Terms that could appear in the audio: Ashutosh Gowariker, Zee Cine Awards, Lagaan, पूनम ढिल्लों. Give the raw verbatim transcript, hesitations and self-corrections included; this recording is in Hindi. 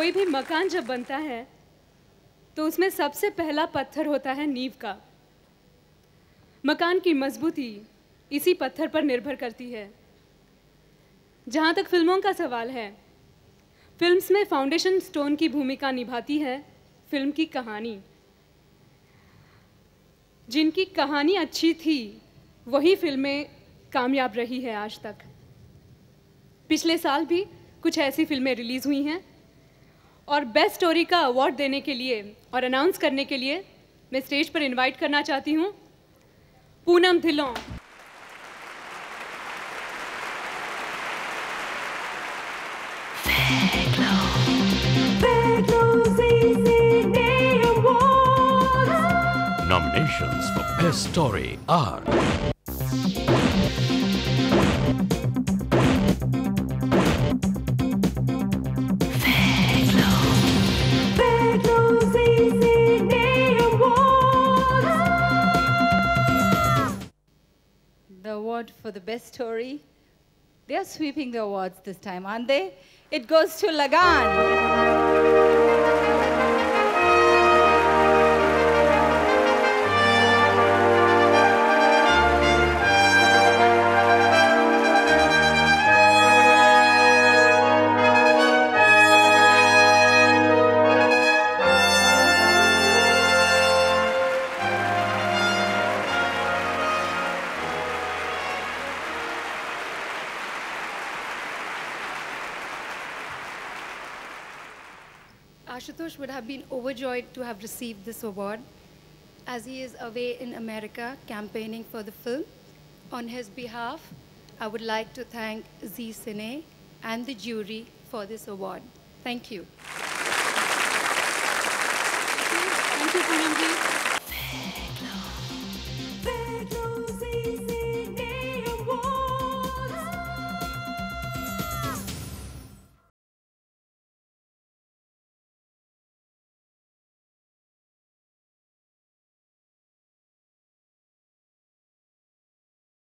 कोई भी मकान जब बनता है तो उसमें सबसे पहला पत्थर होता है नींव का। मकान की मजबूती इसी पत्थर पर निर्भर करती है। जहाँ तक फिल्मों का सवाल है, फिल्म्स में फाउंडेशन स्टोन की भूमिका निभाती है फिल्म की कहानी। जिनकी कहानी अच्छी थी वही फिल्में कामयाब रही है आज तक। पिछले साल भी कुछ ऐसी फिल्में रिलीज़ हुई हैं और बेस्ट स्टोरी का अवार्ड देने के लिए और अनाउंस करने के लिए मैं स्टेज पर इनवाइट करना चाहती हूँ पूनम ढिल्लों। Nominations for Best Story are the award for the Best Story. They are sweeping the awards this time, aren't they? It goes to Lagaan. Ashutosh would have been overjoyed to have received this award, as he is away in America campaigning for the film. On his behalf, I would like to thank Zee Cine and the jury for this award. Thank you. Thank you, Poonam ji.